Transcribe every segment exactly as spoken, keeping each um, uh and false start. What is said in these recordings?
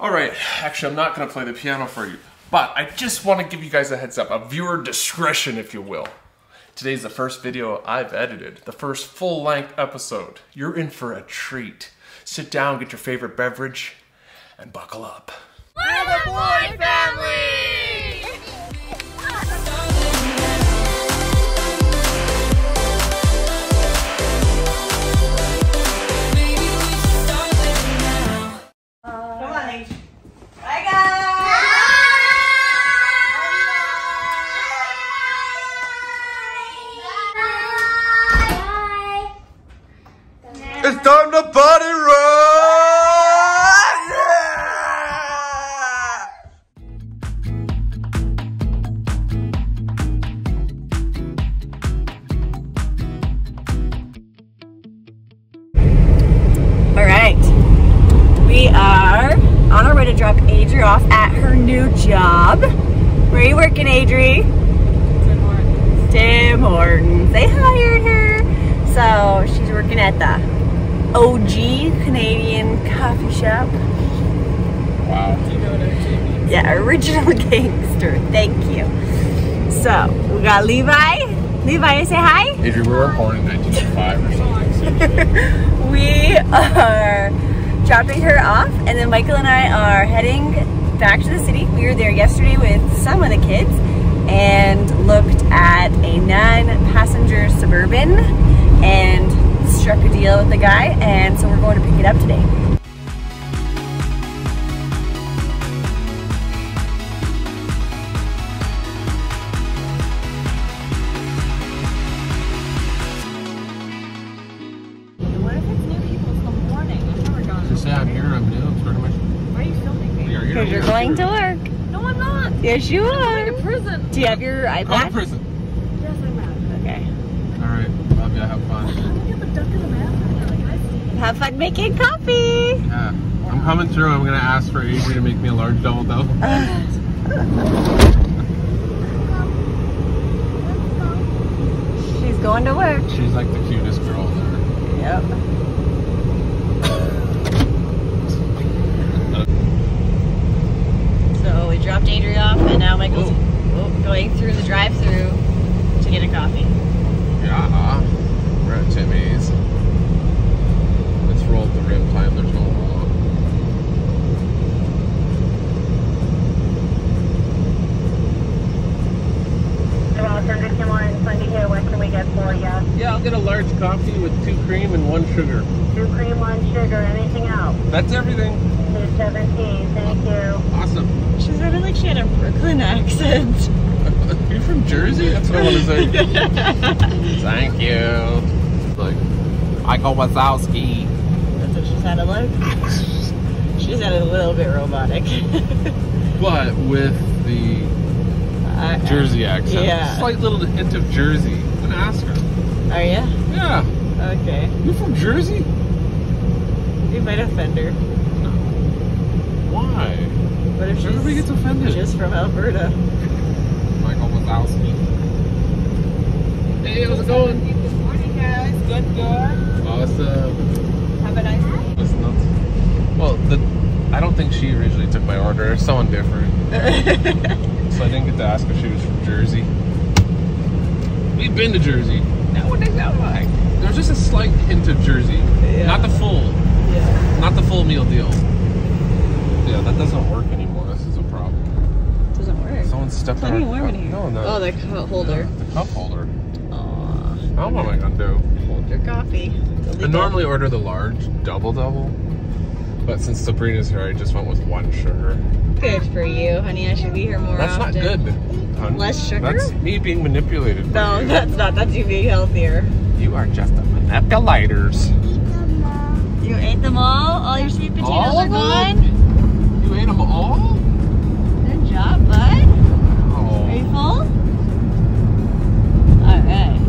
All right, actually I'm not gonna play the piano for you, but I just wanna give you guys a heads up, a viewer discretion if you will. Today's the first video I've edited, the first full-length episode. You're in for a treat. Sit down, get your favorite beverage, and buckle up. We're the Boyd family! It's time to party rock! Yeah! Alright, we are on our way to drop Adri off at her new job. Where are you working, Adri? Tim Hortons. Tim Hortons. They hired her. So she's working at the O G Canadian coffee shop. Wow. Do you know what O G means? Yeah, original gangster. Thank you. So, we got Levi. Levi, you say hi? Adri, we were born in nineteen eighty-five or something. We are dropping her off, and then Michael and I are heading back to the city. We were there yesterday with some of the kids and looked at a nine passenger Suburban and struck a deal with the guy, and so we're going to pick it up today. What if it's new people? It's the morning. I've never gone. Just say I'm here, I'm new, I'm starting my show. Why are you filming me? Because you're going to work. No, I'm not. Yes, you are. I'm going to prison. Do you have your iPad? I'm in prison. Yes, I'm out. Okay. Alright, love ya, have fun. Have fun making coffee! Yeah, I'm coming through. I'm gonna ask for Adri to make me a large double dough. She's going to work. She's like the cutest girl there. Yep. So we dropped Adri off, and now Michael's Whoa. going through the drive-thru to get a coffee. Yeah, we're at Timmy's. Roll the rim time, there's no roll up. What can we get for you? Yeah, I'll get a large coffee with two cream and one sugar. Two cream, one sugar, anything else? That's everything. two seventeen, thank you. Awesome. She sounded like she had a Brooklyn accent. You're from Jersey? That's what I want to say. Thank you. Like, Michael Wazowski. Sounded like. She sounded a little bit robotic. But with the uh, Jersey accent. Yeah. Slight little hint of Jersey. I'm gonna ask her. Are you? Yeah. Okay. You from Jersey? You might offend her. No. Why? What if everybody gets offended? Just from Alberta. Michael Wazowski. Hey, how's it going? Good morning, guys. Good, good. Awesome. Have a nice day. Well, the, I don't think she originally took my order. Someone different. So I didn't get to ask if she was from Jersey. We've been to Jersey. That one didn't sound like. There was just a slight hint of Jersey. Yeah. Not the full. Yeah. Not the full meal deal. Yeah, that doesn't work anymore. This is a problem. It doesn't work. Someone stepped on it. Warm in here. No, no. Oh, the cup holder. Yeah, the cup holder. Aww. Now what am I going to do? Hold your coffee. I normally order the large double-double. But since Sabrina's here, I just went with one sugar. Good for you, honey. I should be here more that's often. That's not good, honey. Less sugar? That's me being manipulated. No, you. That's not. That's you being healthier. You are just a manipulators. You ate them all? All your sweet potatoes all are gone? Them? You ate them all? Good job, bud. Oh. Are you full? All right.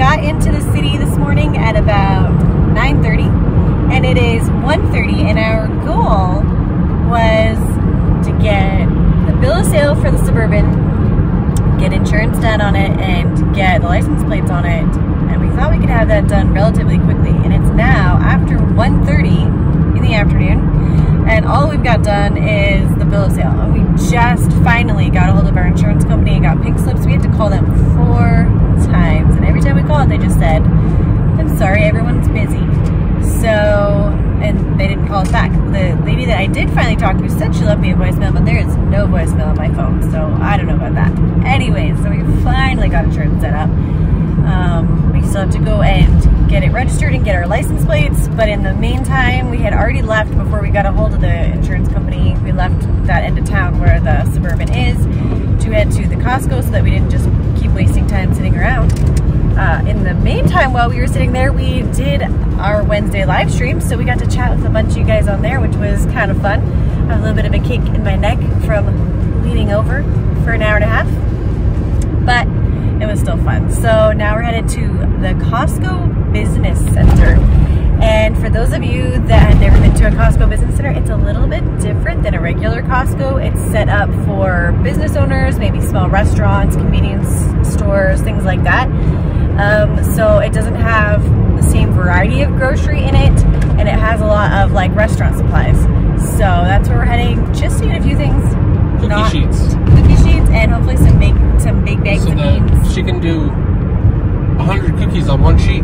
got into the city this morning at about nine thirty, and it is one thirty, and our goal was to get the bill of sale for the Suburban, get insurance done on it, and get the license plates on it, and we thought we could have that done relatively quickly, and it's now after one thirty in the afternoon, and all we've got done is the bill of sale, and we just finally got a hold of our insurance company and got pink slips. We had to call them four times, and every time we called, they just said, I'm sorry, everyone's busy. So, and they didn't call us back. The lady that I did finally talk to said she left me a voicemail, but there is no voicemail on my phone, so I don't know about that. Anyways, so we finally got insurance set up. Um, we still have to go and get it registered and get our license plates, but in the meantime, we had already left before we got a hold of the insurance company. We left that end of town where the Suburban is to head to the Costco so that we didn't just keep wasting time sitting around. Uh, in the meantime, while we were sitting there, we did our Wednesday live stream, so we got to chat with a bunch of you guys on there, which was kind of fun. I have a little bit of a kick in my neck from leaning over for an hour and a half, but it was still fun. So now we're headed to the Costco Business Center, and for those of you that have never been to a Costco Business Center, it's a little bit different than a regular Costco. It's set up for business owners, maybe small restaurants, convenience stores, things like that. Um, so it doesn't have the same variety of grocery in it, and it has a lot of like restaurant supplies. So that's where we're heading. Just need a few things. Cookie Not sheets. Cookie sheets, and hopefully some big, some big bags so of beans. She can do a hundred cookies on one sheet.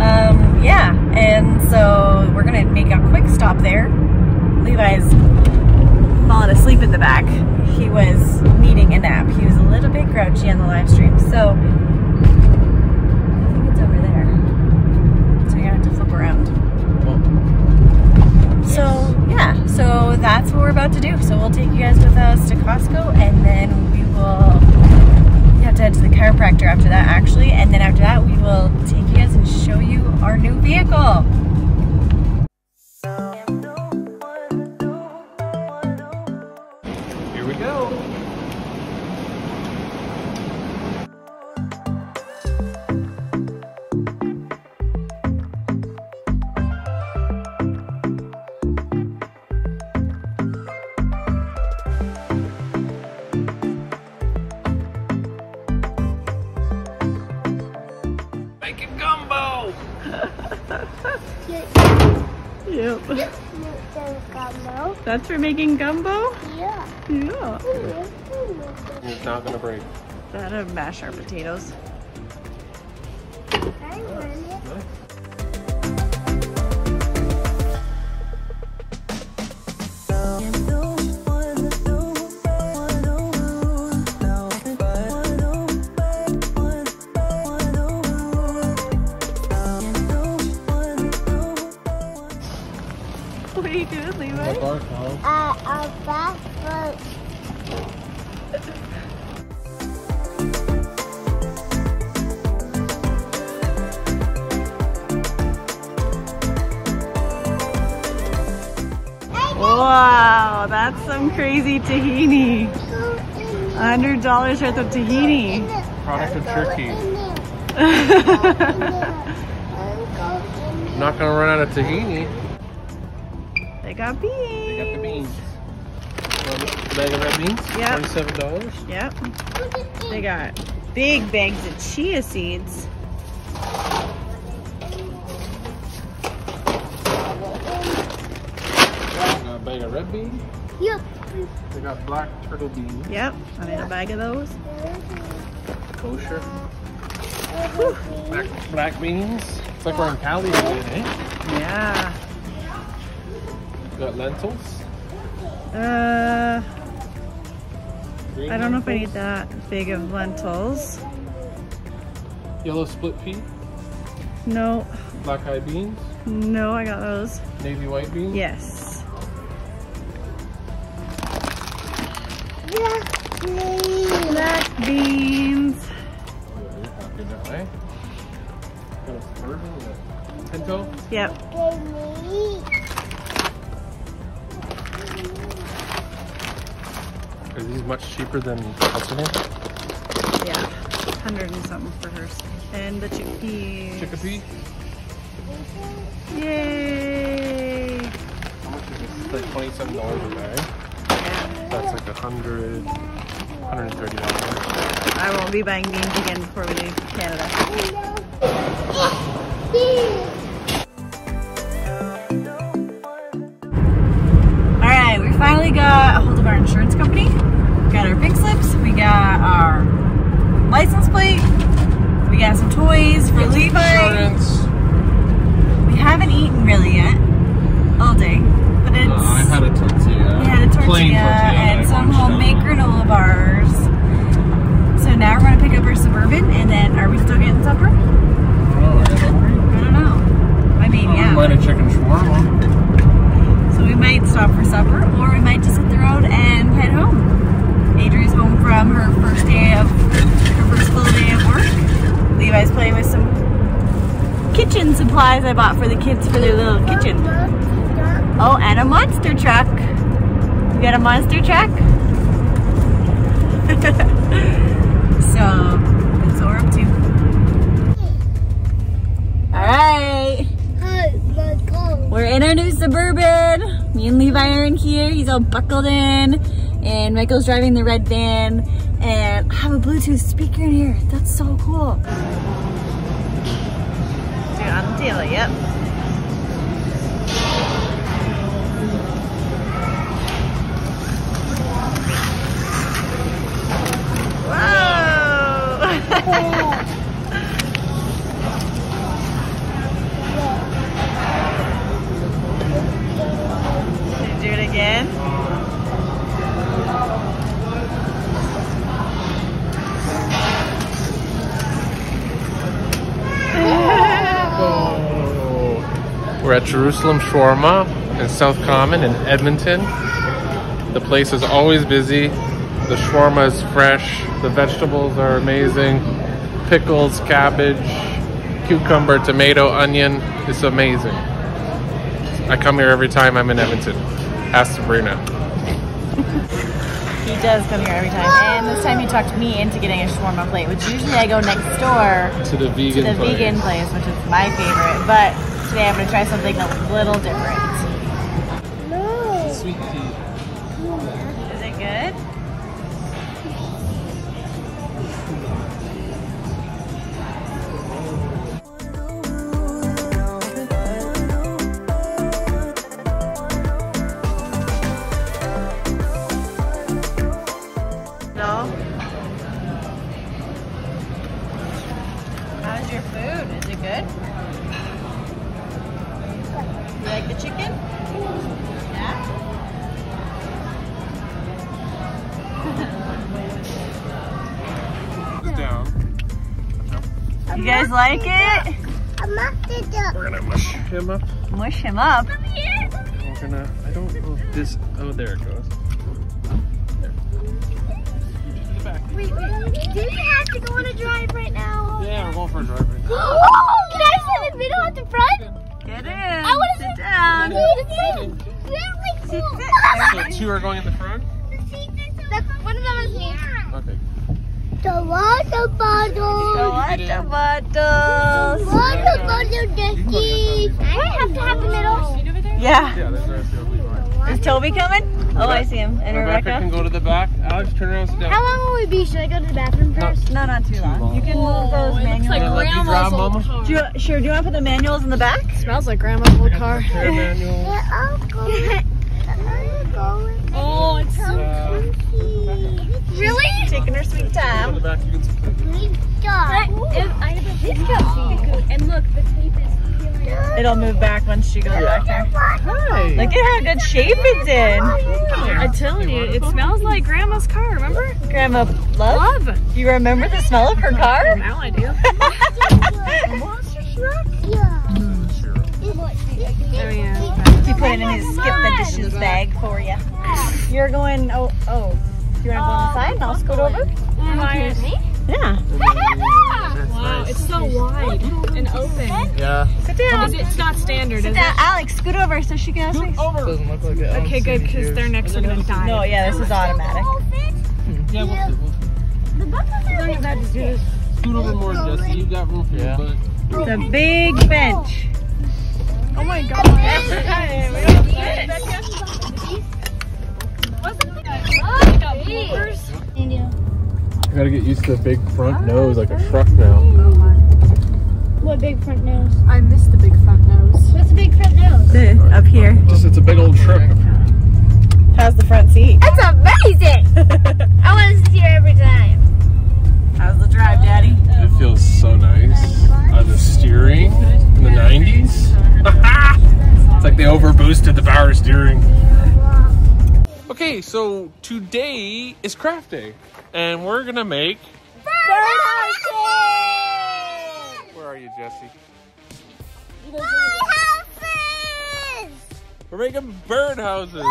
Um, yeah, and so we're gonna make a quick stop there. Levi's fallen asleep in the back. He was needing a nap. He was a little bit grouchy on the live stream, so. So that's what we're about to do. So we'll take you guys with us to Costco, and then we will we have to head to the chiropractor after that, actually. And then after that, we will take you guys and show you our new vehicle. Here we go. That's for making gumbo? Yeah. Yeah. It's not gonna break. That'll mash our potatoes. I want it. Wow, that's some crazy tahini. one hundred dollars worth of tahini. Product of Turkey. Not gonna run out of tahini. They got beans. They got the beans. The bag of red beans? Yep. twenty-seven dollars? Yep. They got big bags of chia seeds. They got red bean. Yep. They got black turtle beans. Yep. I need a bag of those. Kosher. Black, black beans. It's like we're in Cali today, eh? Yeah. You got lentils. Uh. Green I don't lentils. know if I need that big of lentils. Yellow split pea. No. Black eye beans. No, I got those. Navy white beans. Yes. Black beans. Yep. Are these much cheaper than Costco? Yeah. hundred and something for hers. And the chickpeas. Chickpea? Yay! How much is this? It's like twenty-seven dollars a bag. Yeah. That's like a hundred, hundred and thirty dollars. I won't be buying beans again before we leave Canada. Finally got a hold of our insurance company. We got our pink slips, we got our license plate, we got some toys for Levi. Insurance. We haven't eaten really yet all day, but it's. Uh, I had a tortilla. We had a tortilla, tortilla and some homemade granola bars. So now we're gonna pick up our Suburban, and then are we still getting supper? Oh, I don't know. I mean, oh, yeah. Might have chicken shawarma. We might stop for supper, or we might just hit the road and head home. Adri's home from her first day of, her first full day of work. Levi's playing with some kitchen supplies I bought for the kids for their little kitchen. Oh, and a monster truck. You got a monster truck? So, that's what we're up to. All right. We're in our new Suburban. Me and Levi are in here. He's all buckled in. And Michael's driving the red van. And I have a Bluetooth speaker in here. That's so cool. Dude, I'm dealing, yep. We're at Jerusalem Shawarma in South Common in Edmonton. The place is always busy. The shawarma is fresh. The vegetables are amazing. Pickles, cabbage, cucumber, tomato, onion. It's amazing. I come here every time I'm in Edmonton. Ask Sabrina. He does come here every time. And this time he talked me into getting a shawarma plate, which usually I go next door to the vegan, to the place. vegan place, which is my favorite. But today I'm going to try something a little different. No. Sweet tea. Is it good? No. How's your food? Is it good? You like the chicken? Yeah? Down. No. You guys like it? I mushed it up. We're gonna mush him up. Mush him up? Come here. We're gonna, I don't know if this, oh there it goes. There. You just in the back. Wait, wait, do we have to go on a drive right now? Yeah, we're going for a drive right now. Oh, can I sit in the middle at the front? Get in. I want to sit, sit down. down. Sit down. Really cool. So two are going in the front? The seat is so one of them is me. Yeah. Okay. The water bottle. The water bottle. The water bottle, Jackie. I have to have the middle. Yeah. Yeah, there's Toby. Is Toby coming? Oh, I see him. And Rebecca? Rebecca can go to the back. Alex, turn around, sit down. How long will we be? Should I go to the bathroom first? No, not too long. You can move those manuals. It looks like grandma's old car. Do you, sure, do you want to put the manuals in the back? It smells like grandma's old car. Oh, it's so cookie. Really? Taking her sweet time. Sweet job. And look, the tape is... It'll move back once she goes back there. Hi. Look at how good shape it's in. I'm telling you, it smells like Grandma's car, remember? Grandma Love? Love. You remember the smell of her car? Now I do. Oh yeah. He put it in his Skip the Dishes bag for you. You're going, oh, oh. Do you want to go on the side and I'll scoot over? Yeah. Wow, it's so wide and open. Yeah. Sit down. It's not standard, Sit down. is it? Alex, scoot over so she can scoot over. Doesn't look like that. Okay, good, because their necks are going to die. No, yeah, this is automatic. Yeah, we'll do it. The buckles are going to do this. two of them more, Jesse. You got room for yeah. your butt. It's a big bench. Oh my god. I gotta get used to the big front nose like a truck now. What big front nose? I miss the big front nose. What's the big front nose? The, up here. Just, it's a big old truck up here. How's the front seat? That's amazing! I want to sit here every time. How's the drive, Daddy? It feels so nice. Uh, the steering in the nineties. It's like they overboosted the power steering. Okay, so today is craft day. And we're gonna make... Birdhouses! Where are you, Jesse? Birdhouses! We're making birdhouses!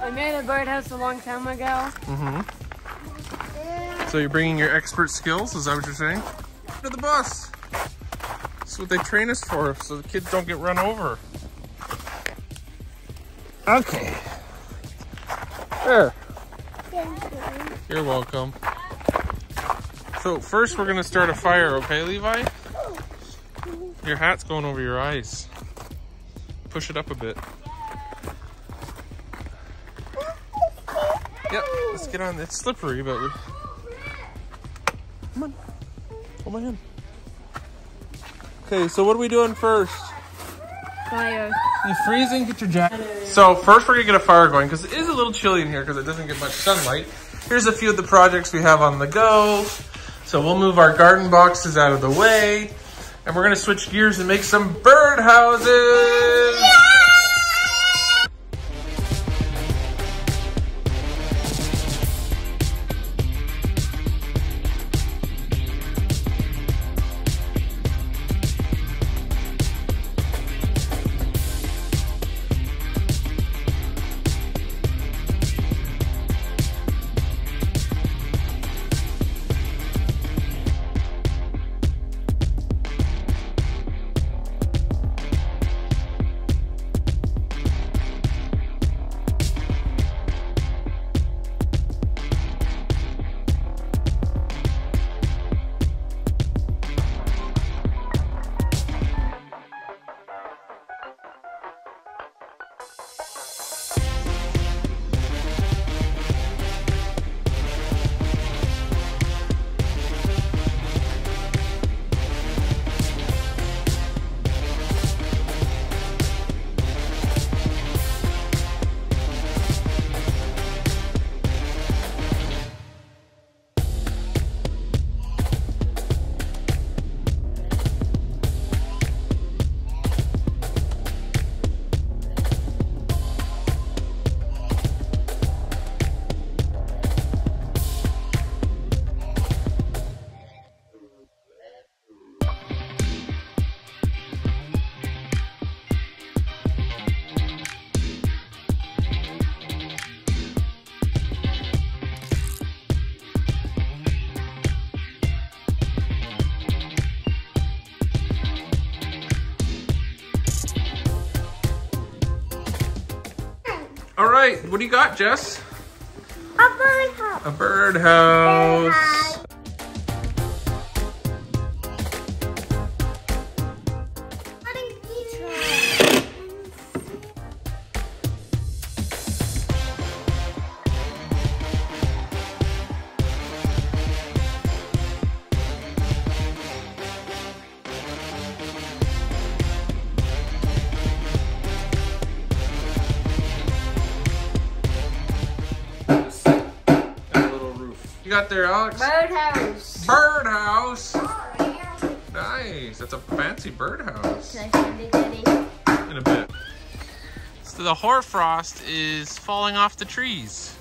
I made a birdhouse a long time ago. Mm-hmm. So you're bringing your expert skills, is that what you're saying? To the bus! That's what they train us for, so the kids don't get run over. Okay. There. Thank you. You're welcome. So first we're gonna start a fire, okay, Levi? Your hat's going over your eyes. Push it up a bit. Yep, let's get on. It's slippery, but we... come on. Hold my hand. Okay, so what are we doing first? Fire. You freezing? Get your jacket. So first we're gonna get a fire going because it is a little chilly in here because it doesn't get much sunlight. Here's a few of the projects we have on the go. So we'll move our garden boxes out of the way. And we're gonna switch gears and make some bird houses. Yeah! What do you got, Jess? A birdhouse. A birdhouse. There, Alex. Birdhouse. Birdhouse. Oh, yeah. Nice. That's a fancy birdhouse. Nice and pretty. In a bit. So the hoarfrost is falling off the trees.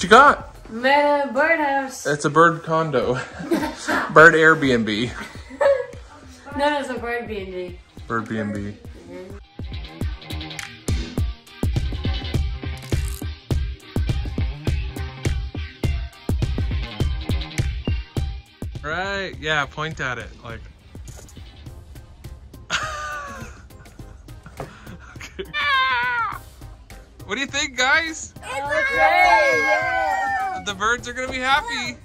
What you got? Meta birdhouse. It's a bird condo. Bird Airbnb. No, it's a bird B and B. Bird B and B. Mm-hmm. Right, yeah, point at it, like. Okay. What do you think, guys? It's a bird! The birds are gonna be happy.